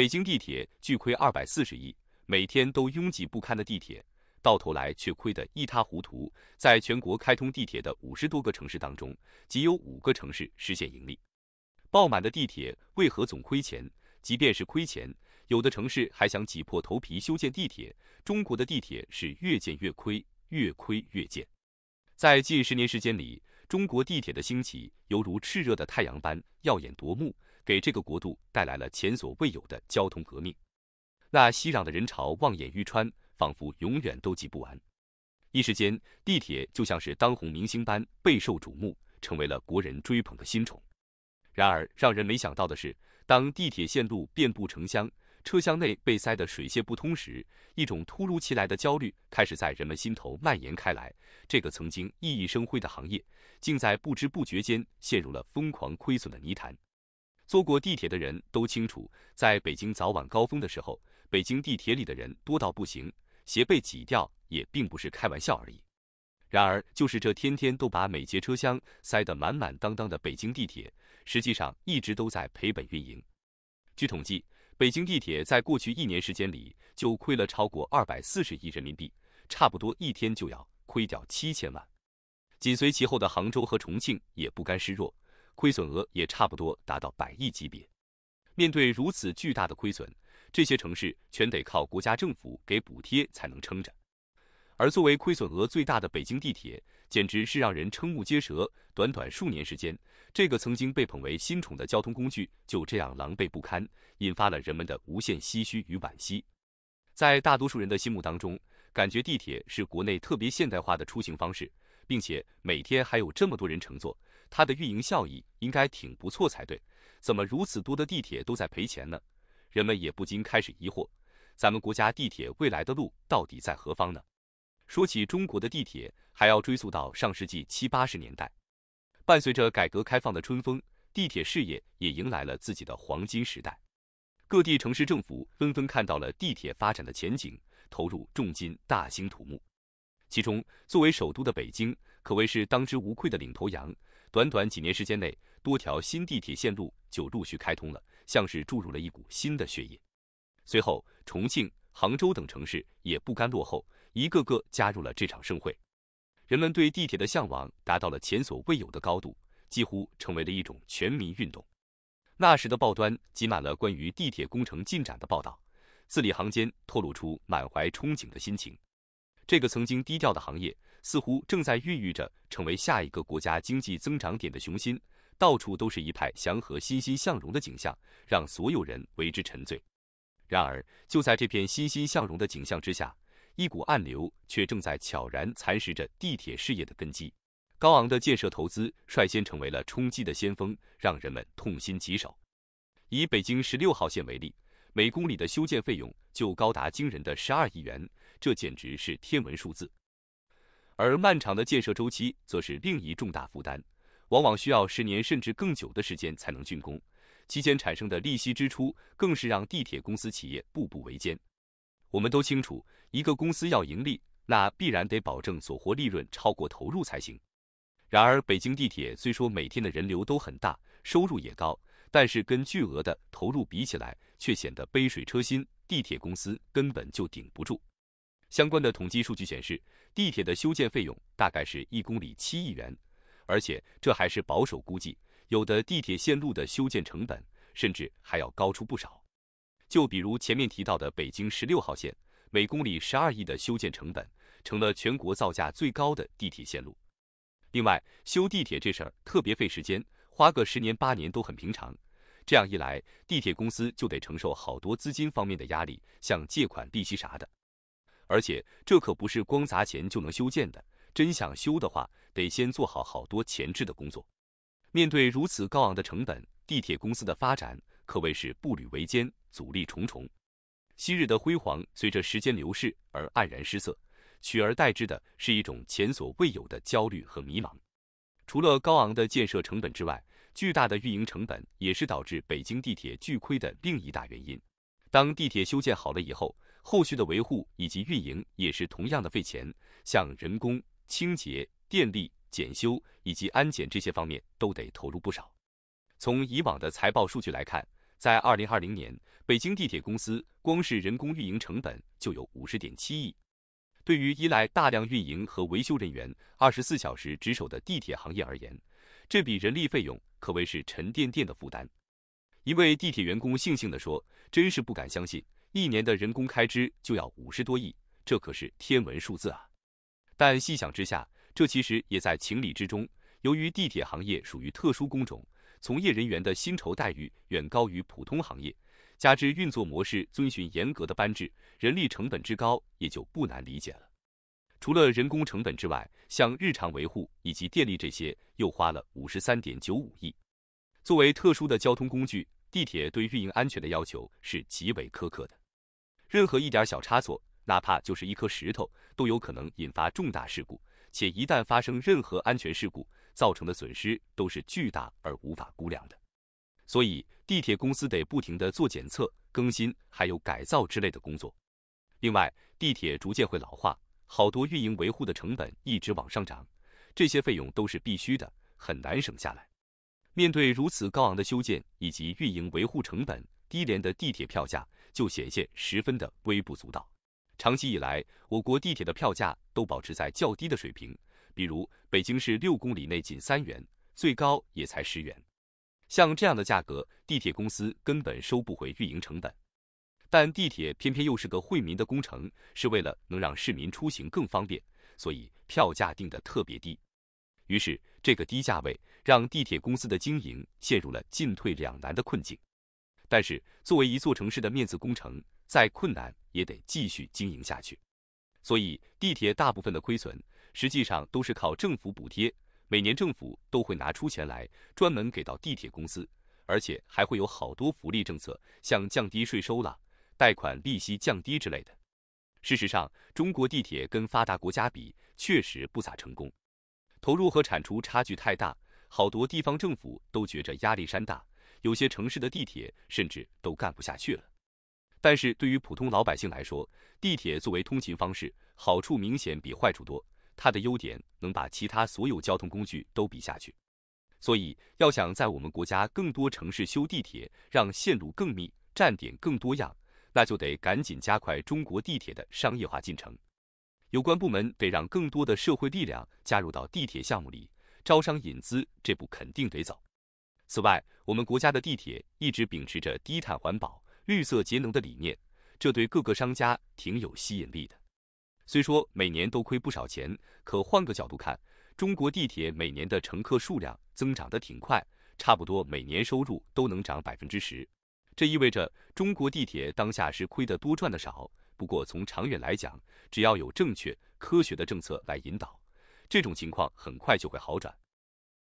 北京地铁巨亏240亿，每天都拥挤不堪的地铁，到头来却亏得一塌糊涂。在全国开通地铁的50多个城市当中，仅有5个城市实现盈利。爆满的地铁为何总亏钱？即便是亏钱，有的城市还想挤破头皮修建地铁。中国的地铁是越建越亏，越亏越建。在近10年时间里，中国地铁的兴起犹如炽热的太阳般耀眼夺目，给这个国度带来了前所未有的交通革命。那熙攘的人潮望眼欲穿，仿佛永远都挤不完。一时间，地铁就像是当红明星般备受瞩目，成为了国人追捧的新宠。然而，让人没想到的是，当地铁线路遍布城乡，车厢内被塞得水泄不通时，一种突如其来的焦虑开始在人们心头蔓延开来。这个曾经熠熠生辉的行业，竟在不知不觉间陷入了疯狂亏损的泥潭。坐过地铁的人都清楚，在北京早晚高峰的时候，北京地铁里的人多到不行，鞋被挤掉也并不是开玩笑而已。然而，就是这天天都把每节车厢塞得满满当当的北京地铁，实际上一直都在赔本运营。据统计，北京地铁在过去1年时间里就亏了超过240亿人民币，差不多一天就要亏掉7000万。紧随其后的杭州和重庆也不甘示弱，亏损额也差不多达到100亿级别。面对如此巨大的亏损，这些城市全得靠国家政府给补贴才能撑着。而作为亏损额最大的北京地铁，简直是让人瞠目结舌。短短数年时间，这个曾经被捧为新宠的交通工具就这样狼狈不堪，引发了人们的无限唏嘘与惋惜。在大多数人的心目当中，感觉地铁是国内特别现代化的出行方式，并且每天还有这么多人乘坐，它的运营效益应该挺不错才对，怎么如此多的地铁都在赔钱呢？人们也不禁开始疑惑，咱们国家地铁未来的路到底在何方呢？说起中国的地铁，还要追溯到上世纪70、80年代，伴随着改革开放的春风，地铁事业也迎来了自己的黄金时代。各地城市政府纷纷看到了地铁发展的前景，投入重金大兴土木。其中，作为首都的北京可谓是当之无愧的领头羊。短短几年时间内，多条新地铁线路就陆续开通了，像是注入了一股新的血液。随后，重庆、杭州等城市也不甘落后，一个个加入了这场盛会。人们对地铁的向往达到了前所未有的高度，几乎成为了一种全民运动。那时的报端挤满了关于地铁工程进展的报道，字里行间透露出满怀憧憬的心情。这个曾经低调的行业，似乎正在孕育着成为下一个国家经济增长点的雄心，到处都是一派祥和、欣欣向荣的景象，让所有人为之沉醉。然而，就在这片欣欣向荣的景象之下，一股暗流却正在悄然蚕食着地铁事业的根基。高昂的建设投资率先成为了冲击的先锋，让人们痛心疾首。以北京16号线为例，每公里的修建费用就高达惊人的12亿元，这简直是天文数字。而漫长的建设周期则是另一重大负担，往往需要10年甚至更久的时间才能竣工，期间产生的利息支出更是让地铁公司企业步步维艰。我们都清楚，一个公司要盈利，那必然得保证所获利润超过投入才行。然而，北京地铁虽说每天的人流都很大，收入也高，但是跟巨额的投入比起来，却显得杯水车薪，地铁公司根本就顶不住。相关的统计数据显示，地铁的修建费用大概是1公里7亿元，而且这还是保守估计，有的地铁线路的修建成本甚至还要高出不少。就比如前面提到的北京16号线，每公里12亿的修建成本，成了全国造价最高的地铁线路。另外，修地铁这事儿特别费时间，花个10年8年都很平常。这样一来，地铁公司就得承受好多资金方面的压力，像借款利息啥的。而且这可不是光砸钱就能修建的，真想修的话，得先做好好多前置的工作。面对如此高昂的成本，地铁公司的发展可谓是步履维艰，阻力重重。昔日的辉煌随着时间流逝而黯然失色，取而代之的是一种前所未有的焦虑和迷茫。除了高昂的建设成本之外，巨大的运营成本也是导致北京地铁巨亏的另一大原因。当地铁修建好了以后，后续的维护以及运营也是同样的费钱，像人工、清洁、电力、检修以及安检这些方面都得投入不少。从以往的财报数据来看，在2020年，北京地铁公司光是人工运营成本就有 50.7 亿。对于依赖大量运营和维修人员24小时值守的地铁行业而言，这笔人力费用可谓是沉甸甸的负担。一位地铁员工悻悻地说：“真是不敢相信，一年的人工开支就要50多亿，这可是天文数字啊！”但细想之下，这其实也在情理之中。由于地铁行业属于特殊工种，从业人员的薪酬待遇远高于普通行业，加之运作模式遵循严格的班制，人力成本之高也就不难理解了。除了人工成本之外，像日常维护以及电力这些又花了 53.95 亿。作为特殊的交通工具，地铁对运营安全的要求是极为苛刻的。任何一点小差错，哪怕就是一颗石头，都有可能引发重大事故，且一旦发生任何安全事故，造成的损失都是巨大而无法估量的。所以，地铁公司得不停地做检测、更新，还有改造之类的工作。另外，地铁逐渐会老化，好多运营维护的成本一直往上涨，这些费用都是必须的，很难省下来。面对如此高昂的修建以及运营维护成本，低廉的地铁票价就显现十分的微不足道。长期以来，我国地铁的票价都保持在较低的水平，比如北京市6公里内仅3元，最高也才10元。像这样的价格，地铁公司根本收不回运营成本。但地铁偏偏又是个惠民的工程，是为了能让市民出行更方便，所以票价定得特别低。于是，这个低价位让地铁公司的经营陷入了进退两难的困境。但是，作为一座城市的面子工程，再困难也得继续经营下去，所以地铁大部分的亏损实际上都是靠政府补贴，每年政府都会拿出钱来专门给到地铁公司，而且还会有好多福利政策，像降低税收啦、贷款利息降低之类的。事实上，中国地铁跟发达国家比确实不咋成功，投入和产出差距太大，好多地方政府都觉着压力山大，有些城市的地铁甚至都干不下去了。但是对于普通老百姓来说，地铁作为通勤方式，好处明显比坏处多，它的优点能把其他所有交通工具都比下去。所以，要想在我们国家更多城市修地铁，让线路更密，站点更多样，那就得赶紧加快中国地铁的商业化进程。有关部门得让更多的社会力量加入到地铁项目里，招商引资这步肯定得走。此外，我们国家的地铁一直秉持着低碳环保、绿色节能的理念，这对各个商家挺有吸引力的。虽说每年都亏不少钱，可换个角度看，中国地铁每年的乘客数量增长得挺快，差不多每年收入都能涨 10%。这意味着中国地铁当下是亏得多赚得少，不过从长远来讲，只要有正确、科学的政策来引导，这种情况很快就会好转。